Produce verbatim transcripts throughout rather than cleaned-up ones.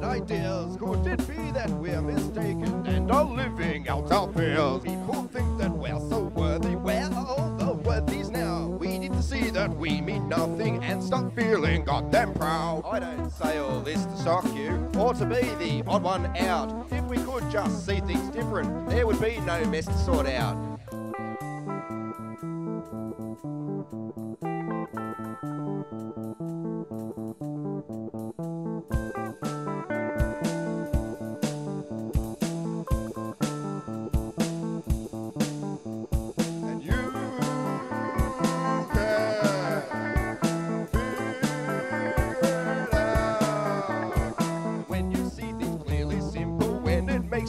Ideas. Could it be that we're mistaken and are living out our fears? People think that we're so worthy, we're all the worthies now. We need to see that we mean nothing and stop feeling goddamn proud. I don't say all this to shock you, or to be the odd one out. If we could just see things different, there would be no mess to sort out.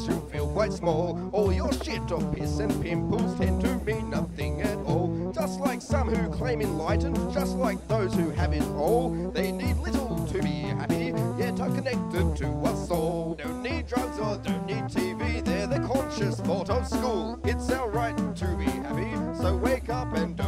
You feel quite small. All your shit of piss and pimples tend to mean nothing at all. Just like some who claim enlightened, just like those who have it all. They need little to be happy, yet are connected to us all. Don't need drugs or don't need T V, they're the conscious thought of school. It's our right to be happy, so wake up and